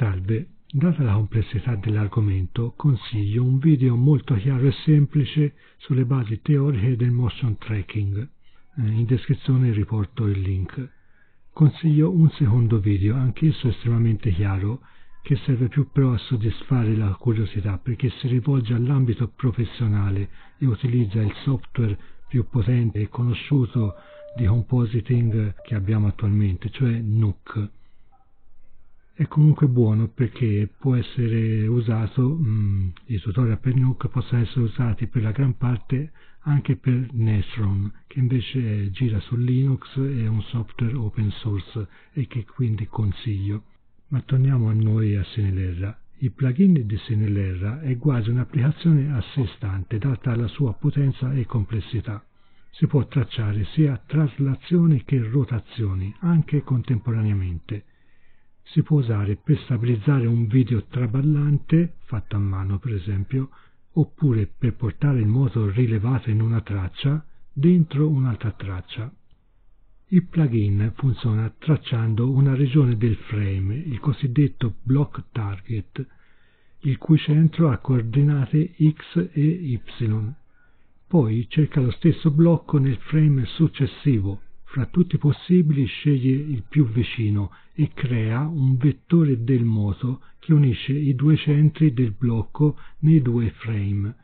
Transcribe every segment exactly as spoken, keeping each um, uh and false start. Salve, data la complessità dell'argomento, consiglio un video molto chiaro e semplice sulle basi teoriche del motion tracking. In descrizione riporto il link. Consiglio un secondo video, anch'esso estremamente chiaro, che serve più però a soddisfare la curiosità perché si rivolge all'ambito professionale e utilizza il software più potente e conosciuto di compositing che abbiamo attualmente, cioè Nuke. È comunque buono perché può essere usato, mh, i tutorial per Nuke possono essere usati per la gran parte anche per Nestron, che invece gira su Linux, è un software open source e che quindi consiglio. Ma torniamo a noi a Sinelera. Il plugin di Sinelera è quasi un'applicazione a sé stante, data la sua potenza e complessità. Si può tracciare sia traslazioni che rotazioni, anche contemporaneamente. Si può usare per stabilizzare un video traballante, fatto a mano per esempio, oppure per portare il moto rilevato in una traccia dentro un'altra traccia. Il plugin funziona tracciando una regione del frame, il cosiddetto block target, il cui centro ha coordinate X e Y. Poi cerca lo stesso blocco nel frame successivo. Fra tutti i possibili sceglie il più vicino e crea un vettore del moto che unisce i due centri del blocco nei due frame.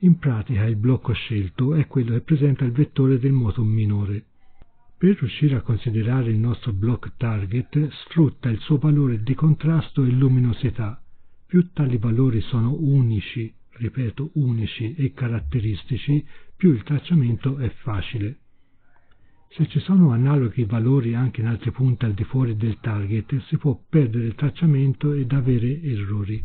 In pratica il blocco scelto è quello che presenta il vettore del moto minore. Per riuscire a considerare il nostro block target sfrutta il suo valore di contrasto e luminosità. Più tali valori sono unici, ripeto unici e caratteristici, più il tracciamento è facile. Se ci sono analoghi valori anche in altri punti al di fuori del target, si può perdere il tracciamento ed avere errori.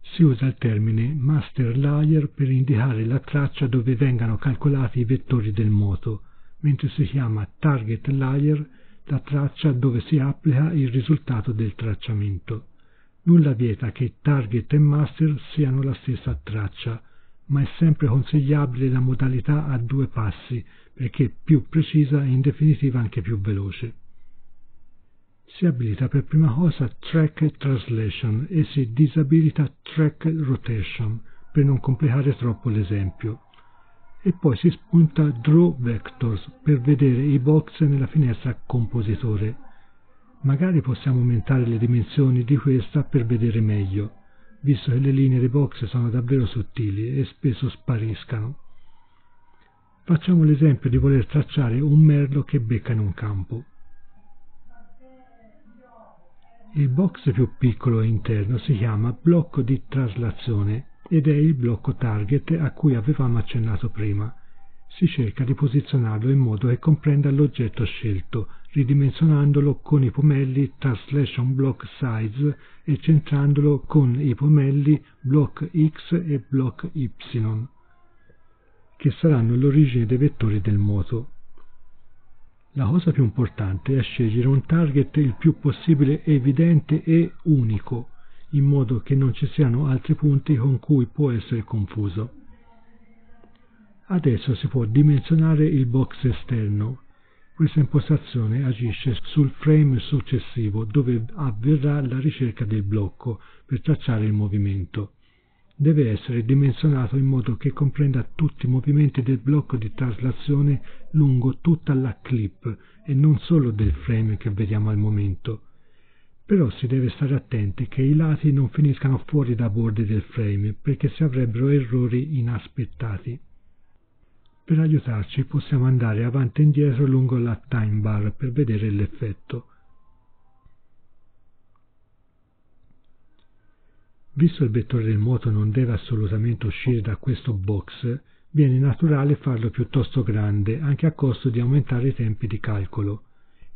Si usa il termine master layer per indicare la traccia dove vengano calcolati i vettori del moto, mentre si chiama target layer la traccia dove si applica il risultato del tracciamento. Nulla vieta che target e master siano la stessa traccia, ma è sempre consigliabile la modalità a due passi, perché è più precisa e in definitiva anche più veloce. Si abilita per prima cosa Track Translation e si disabilita Track Rotation, per non complicare troppo l'esempio. E poi si spunta Draw Vectors, per vedere i box nella finestra Compositore. Magari possiamo aumentare le dimensioni di questa per vedere meglio, visto che le linee dei box sono davvero sottili e spesso spariscano. Facciamo l'esempio di voler tracciare un merlo che becca in un campo. Il box più piccolo interno si chiama blocco di traslazione ed è il blocco target a cui avevamo accennato prima. Si cerca di posizionarlo in modo che comprenda l'oggetto scelto, ridimensionandolo con i pomelli Translation Block Size e centrandolo con i pomelli Block X e Block Y, che saranno l'origine dei vettori del moto. La cosa più importante è scegliere un target il più possibile evidente e unico, in modo che non ci siano altri punti con cui può essere confuso. Adesso si può dimensionare il box esterno. Questa impostazione agisce sul frame successivo dove avverrà la ricerca del blocco per tracciare il movimento. Deve essere dimensionato in modo che comprenda tutti i movimenti del blocco di traslazione lungo tutta la clip e non solo del frame che vediamo al momento. Però si deve stare attenti che i lati non finiscano fuori da bordi del frame perché si avrebbero errori inaspettati. Per aiutarci possiamo andare avanti e indietro lungo la time bar per vedere l'effetto. Visto il vettore del moto non deve assolutamente uscire da questo box, viene naturale farlo piuttosto grande, anche a costo di aumentare i tempi di calcolo.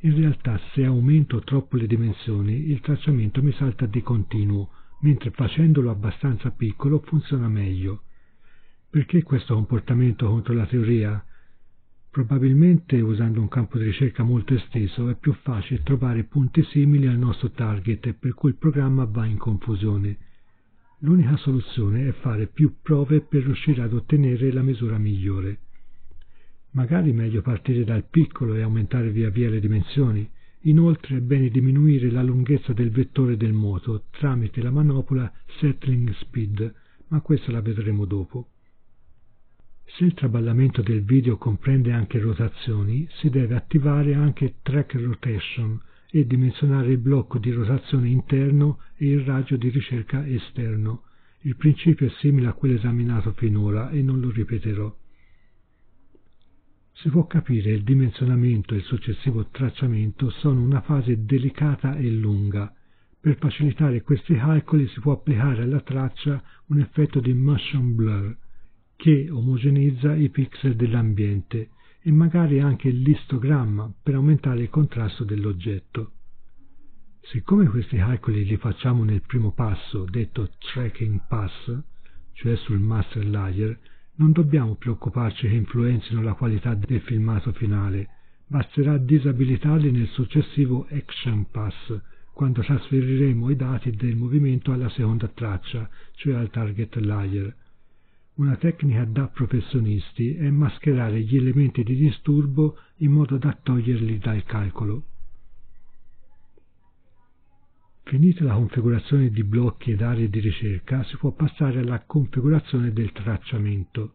In realtà se aumento troppo le dimensioni, il tracciamento mi salta di continuo, mentre facendolo abbastanza piccolo funziona meglio. Perché questo comportamento contro la teoria? Probabilmente, usando un campo di ricerca molto esteso, è più facile trovare punti simili al nostro target e per cui il programma va in confusione. L'unica soluzione è fare più prove per riuscire ad ottenere la misura migliore. Magari meglio partire dal piccolo e aumentare via via le dimensioni, Inoltre è bene diminuire la lunghezza del vettore del moto tramite la manopola Settling Speed, ma questa la vedremo dopo. Se il traballamento del video comprende anche rotazioni, si deve attivare anche Track Rotation e dimensionare il blocco di rotazione interno e il raggio di ricerca esterno. Il principio è simile a quello esaminato finora e non lo ripeterò. Si può capire il dimensionamento e il successivo tracciamento sono una fase delicata e lunga. Per facilitare questi calcoli si può applicare alla traccia un effetto di motion blur che omogeneizza i pixel dell'ambiente e magari anche l'istogramma per aumentare il contrasto dell'oggetto. Siccome questi calcoli li facciamo nel primo passo, detto tracking pass, cioè sul master layer, non dobbiamo preoccuparci che influenzino la qualità del filmato finale, basterà disabilitarli nel successivo Action Pass, quando trasferiremo i dati del movimento alla seconda traccia, cioè al target layer. Una tecnica da professionisti è mascherare gli elementi di disturbo in modo da toglierli dal calcolo. Finita la configurazione di blocchi ed aree di ricerca, si può passare alla configurazione del tracciamento.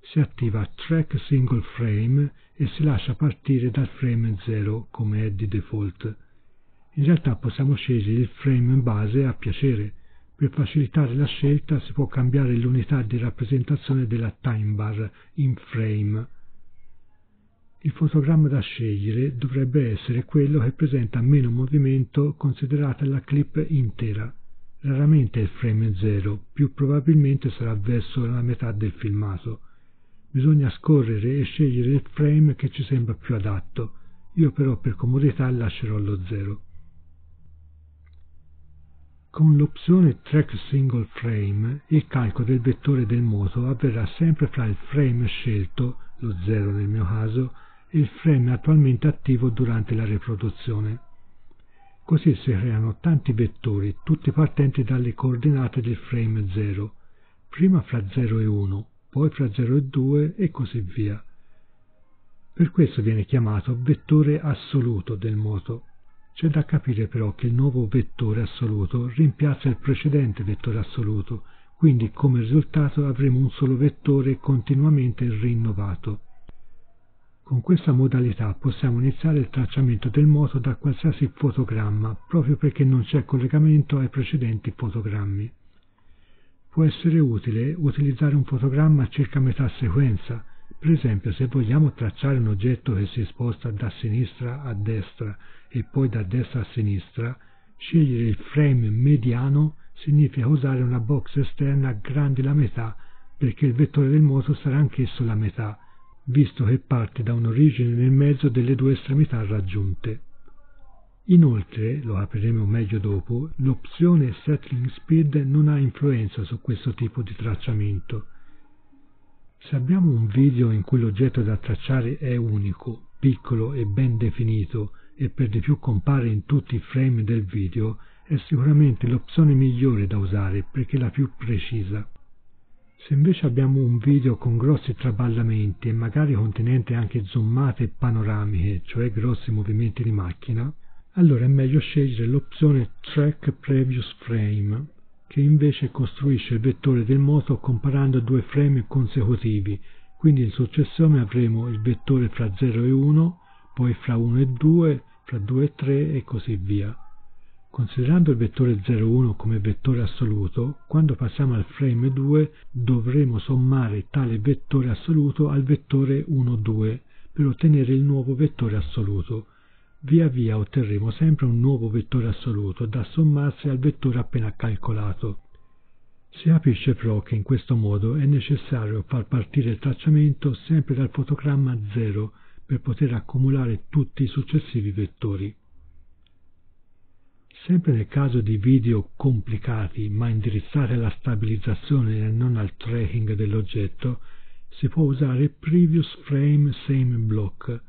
Si attiva Track Single Frame e si lascia partire dal frame zero, come è di default. In realtà possiamo scegliere il frame base a piacere. Per facilitare la scelta si può cambiare l'unità di rappresentazione della time bar in frame. Il fotogramma da scegliere dovrebbe essere quello che presenta meno movimento considerata la clip intera, raramente il frame zero, più probabilmente sarà verso la metà del filmato. Bisogna scorrere e scegliere il frame che ci sembra più adatto, io però per comodità lascerò lo zero. Con l'opzione Track Single Frame il calcolo del vettore del moto avverrà sempre fra il frame scelto, lo zero nel mio caso, il frame attualmente attivo durante la riproduzione. Così si creano tanti vettori, tutti partenti dalle coordinate del frame zero, prima fra zero e uno, poi fra zero e due e così via. Per questo viene chiamato vettore assoluto del moto. C'è da capire però che il nuovo vettore assoluto rimpiazza il precedente vettore assoluto, quindi come risultato avremo un solo vettore continuamente rinnovato. Con questa modalità possiamo iniziare il tracciamento del moto da qualsiasi fotogramma, proprio perché non c'è collegamento ai precedenti fotogrammi. Può essere utile utilizzare un fotogramma a circa metà sequenza, per esempio se vogliamo tracciare un oggetto che si sposta da sinistra a destra e poi da destra a sinistra, scegliere il frame mediano significa usare una box esterna grande la metà, perché il vettore del moto sarà anch'esso la metà, visto che parte da un'origine nel mezzo delle due estremità raggiunte. Inoltre, lo apriremo meglio dopo, l'opzione Settling Speed non ha influenza su questo tipo di tracciamento. Se abbiamo un video in cui l'oggetto da tracciare è unico, piccolo e ben definito, e per di più compare in tutti i frame del video, è sicuramente l'opzione migliore da usare perché è la più precisa. Se invece abbiamo un video con grossi traballamenti e magari contenente anche zoomate panoramiche, cioè grossi movimenti di macchina, allora è meglio scegliere l'opzione Track Previous Frame, che invece costruisce il vettore del moto comparando due frame consecutivi, quindi in successione avremo il vettore fra zero e uno, poi fra uno e due, fra due e tre e così via. Considerando il vettore zero uno come vettore assoluto, quando passiamo al frame due dovremo sommare tale vettore assoluto al vettore uno due per ottenere il nuovo vettore assoluto. Via via otterremo sempre un nuovo vettore assoluto da sommarsi al vettore appena calcolato. Si capisce però che in questo modo è necessario far partire il tracciamento sempre dal fotogramma zero per poter accumulare tutti i successivi vettori. Sempre nel caso di video complicati ma indirizzati alla stabilizzazione e non al tracking dell'oggetto, si può usare Previous Frame Same Block,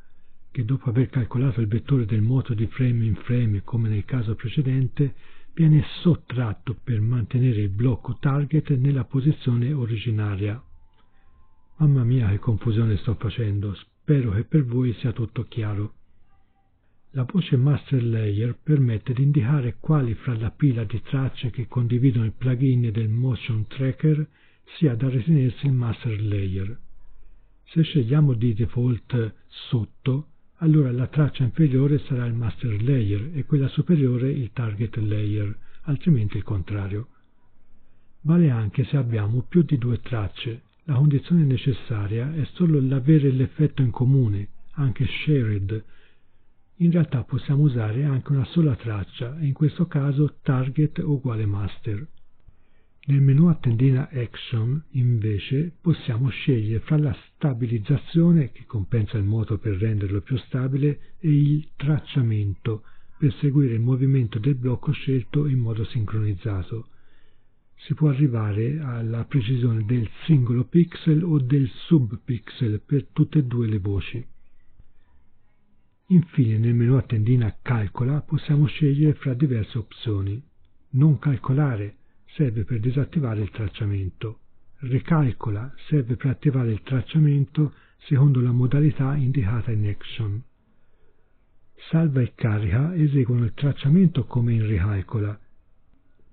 che dopo aver calcolato il vettore del moto di frame in frame come nel caso precedente, viene sottratto per mantenere il blocco target nella posizione originaria. Mamma mia che confusione sto facendo, spero che per voi sia tutto chiaro. La voce master layer permette di indicare quali fra la pila di tracce che condividono il plugin del motion tracker sia da ritenersi il master layer. Se scegliamo di default sotto, allora la traccia inferiore sarà il master layer e quella superiore il target layer, altrimenti il contrario. Vale anche se abbiamo più di due tracce. La condizione necessaria è solo l'avere l'effetto in comune, anche shared. In realtà possiamo usare anche una sola traccia e in questo caso target uguale master. Nel menu a tendina Action, invece, possiamo scegliere fra la stabilizzazione, che compensa il moto per renderlo più stabile, e il tracciamento, per seguire il movimento del blocco scelto in modo sincronizzato. Si può arrivare alla precisione del singolo pixel o del subpixel per tutte e due le voci. Infine, nel menu a tendina Calcola possiamo scegliere fra diverse opzioni. Non calcolare serve per disattivare il tracciamento. Recalcola serve per attivare il tracciamento secondo la modalità indicata in Action. Salva e carica eseguono il tracciamento come in Recalcola,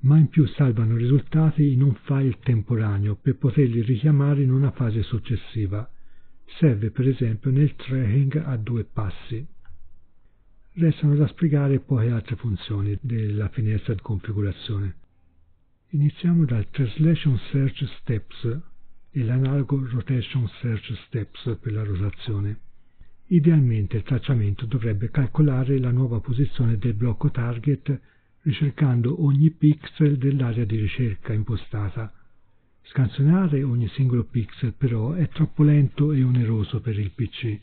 ma in più salvano i risultati in un file temporaneo per poterli richiamare in una fase successiva. Serve per esempio nel tracking a due passi. Restano da spiegare poche altre funzioni della finestra di configurazione. Iniziamo dal Translation Search Steps e l'analogo Rotation Search Steps per la rotazione. Idealmente il tracciamento dovrebbe calcolare la nuova posizione del blocco target ricercando ogni pixel dell'area di ricerca impostata. Scansionare ogni singolo pixel però è troppo lento e oneroso per il P C,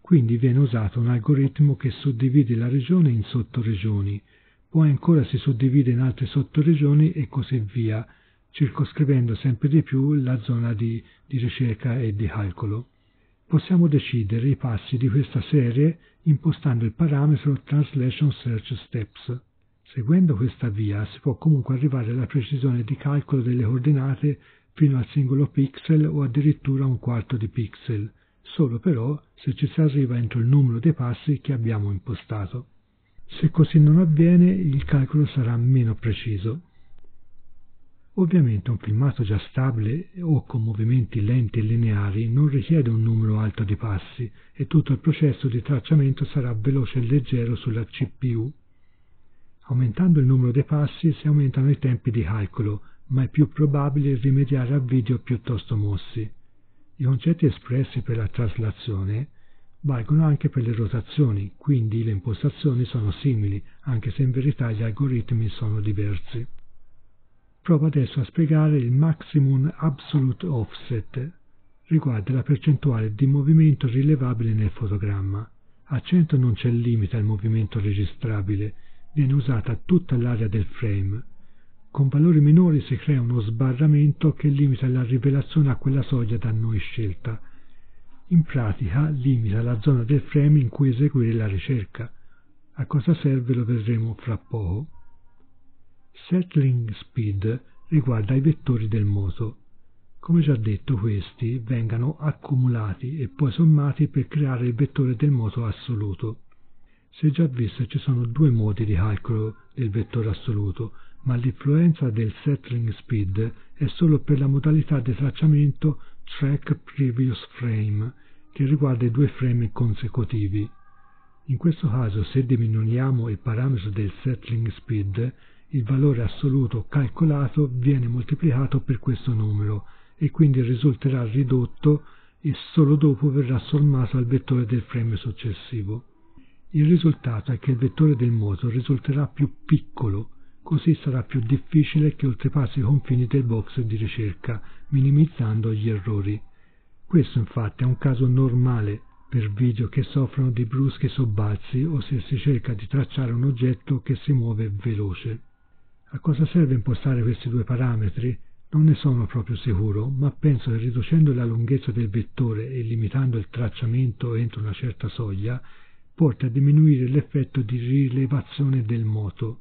quindi viene usato un algoritmo che suddivide la regione in sottoregioni, poi ancora si suddivide in altre sottoregioni e così via, circoscrivendo sempre di più la zona di, di ricerca e di calcolo. Possiamo decidere i passi di questa serie impostando il parametro Translation Search Steps. Seguendo questa via si può comunque arrivare alla precisione di calcolo delle coordinate fino al singolo pixel o addirittura un quarto di pixel, solo però se ci si arriva entro il numero dei passi che abbiamo impostato. Se così non avviene, il calcolo sarà meno preciso. Ovviamente un filmato già stabile o con movimenti lenti e lineari non richiede un numero alto di passi e tutto il processo di tracciamento sarà veloce e leggero sulla C P U. Aumentando il numero dei passi si aumentano i tempi di calcolo, ma è più probabile rimediare a video piuttosto mossi. I concetti espressi per la traslazione valgono anche per le rotazioni, quindi le impostazioni sono simili, anche se in verità gli algoritmi sono diversi. Provo adesso a spiegare il Maximum Absolute Offset, riguarda la percentuale di movimento rilevabile nel fotogramma. A cento non c'è limite al movimento registrabile, viene usata tutta l'area del frame. Con valori minori si crea uno sbarramento che limita la rivelazione a quella soglia da noi scelta. In pratica limita la zona del frame in cui eseguire la ricerca. A cosa serve lo vedremo fra poco. Settling Speed riguarda i vettori del moto. Come già detto, questi vengono accumulati e poi sommati per creare il vettore del moto assoluto. Si è già visto ci sono due modi di calcolo del vettore assoluto, ma l'influenza del Settling Speed è solo per la modalità di tracciamento Track Previous Frame, che riguarda i due frame consecutivi. In questo caso, se diminuiamo il parametro del Settling Speed, il valore assoluto calcolato viene moltiplicato per questo numero e quindi risulterà ridotto e solo dopo verrà sommato al vettore del frame successivo. Il risultato è che il vettore del moto risulterà più piccolo, così sarà più difficile che oltrepassi i confini del box di ricerca, minimizzando gli errori. Questo infatti è un caso normale per video che soffrono di bruschi sobbalzi o se si cerca di tracciare un oggetto che si muove veloce. A cosa serve impostare questi due parametri? Non ne sono proprio sicuro, ma penso che riducendo la lunghezza del vettore e limitando il tracciamento entro una certa soglia, porta a diminuire l'effetto di rilevazione del moto.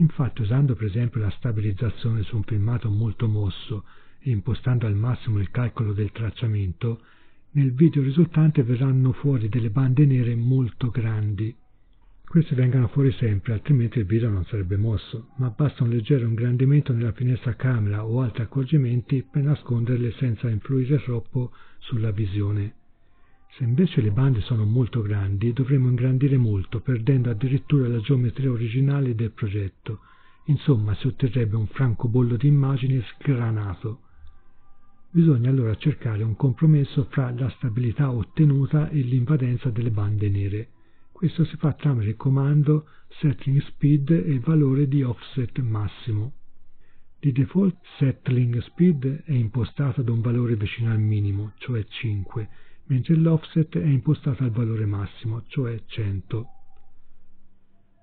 Infatti, usando per esempio la stabilizzazione su un filmato molto mosso e impostando al massimo il calcolo del tracciamento, nel video risultante verranno fuori delle bande nere molto grandi. Questi vengono fuori sempre, altrimenti il video non sarebbe mosso, ma basta un leggero ingrandimento nella finestra camera o altri accorgimenti per nasconderle senza influire troppo sulla visione. Se invece le bande sono molto grandi, dovremo ingrandire molto, perdendo addirittura la geometria originale del progetto. Insomma, si otterrebbe un francobollo di immagini sgranato. Bisogna allora cercare un compromesso fra la stabilità ottenuta e l'invadenza delle bande nere. Questo si fa tramite il comando Settling Speed e il valore di offset massimo. Di default Settling Speed è impostato ad un valore vicino al minimo, cioè cinque, mentre l'offset è impostato al valore massimo, cioè cento.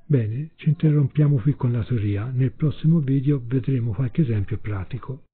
Bene, ci interrompiamo qui con la teoria, nel prossimo video vedremo qualche esempio pratico.